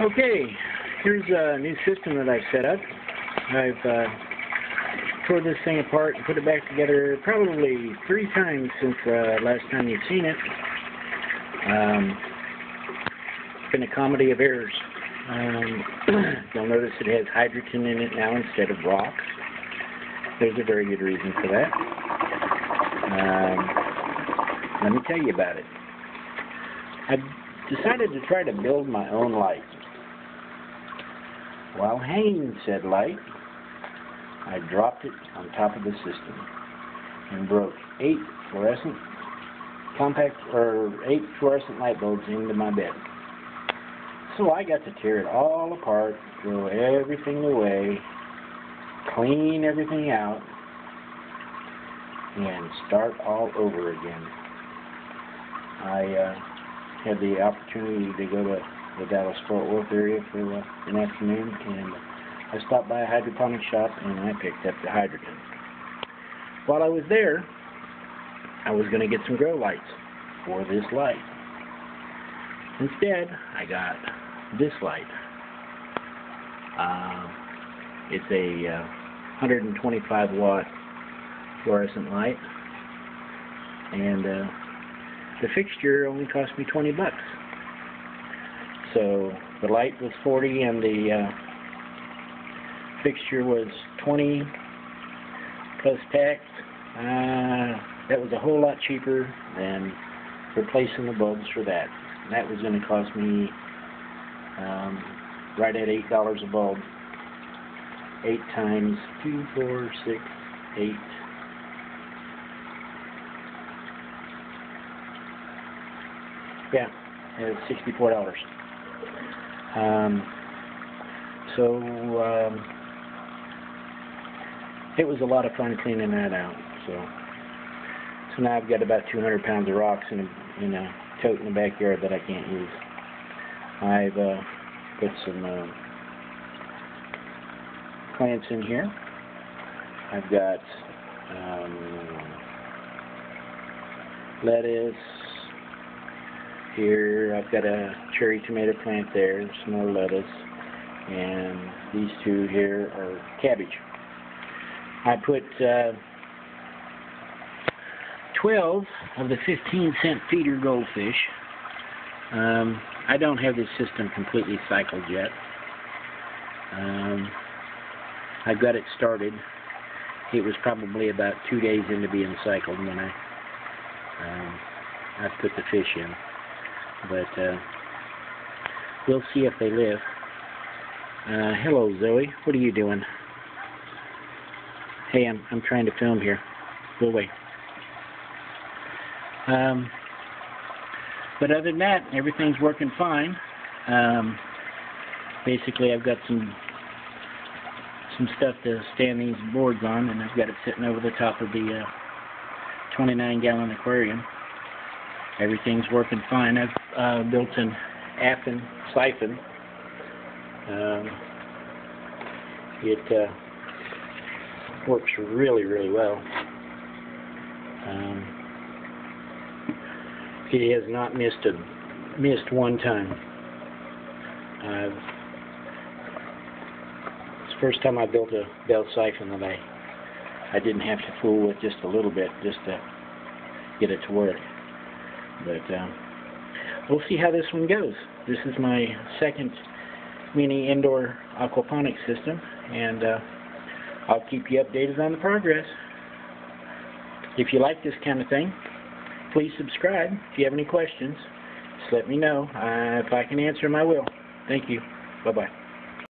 Okay, here's a new system that I've set up. I've tore this thing apart and put it back together probably 3 times since the last time you've seen it. It's been a comedy of errors. You'll notice it has hydrogen in it now instead of rocks. There's a very good reason for that. Let me tell you about it. I've decided to try to build my own light. While hanging said light, I dropped it on top of the system and broke 8 fluorescent light bulbs into my bed. So I got to tear it all apart, throw everything away, clean everything out, and start all over again. I had the opportunity to go to the Dallas Fort Worth area for an afternoon, and I stopped by a hydroponic shop and I picked up the hydrogen. While I was there, I was going to get some grow lights for this light. Instead, I got this light. It's a 125 watt fluorescent light, and the fixture only cost me 20 bucks. So the light was 40 and the fixture was 20 plus tax. That was a whole lot cheaper than replacing the bulbs for that. And that was going to cost me right at $8 a bulb. 8 times 2, 4, 6, 8. Yeah, it's $64. It was a lot of fun cleaning that out. So now I've got about 200 pounds of rocks in a tote in the backyard that I can't use. I've put some plants in here. I've got lettuce here. I've got a cherry tomato plant there, some more lettuce, and these 2 here are cabbage. I put 12 of the 15-cent feeder goldfish. I don't have this system completely cycled yet. I got it started. It was probably about 2 days into being cycled when I put the fish in. But we'll see if they live. Hello, Zoe. What are you doing? Hey, I'm trying to film here. Go away. But other than that, everything's working fine. Basically, I've got some stuff to stand these boards on, and I've got it sitting over the top of the 29-gallon aquarium. Everything's working fine. I've built an Affnan siphon. It works really, really well. It has not missed one time. It's the first time I built a bell siphon that I didn't have to fool with just a little bit just to get it to work. But we'll see how this one goes. This is my 2nd mini indoor aquaponics system, and I'll keep you updated on the progress. If you like this kind of thing, please subscribe. If you have any questions, just let me know. If I can answer them, I will. Thank you. Bye-bye.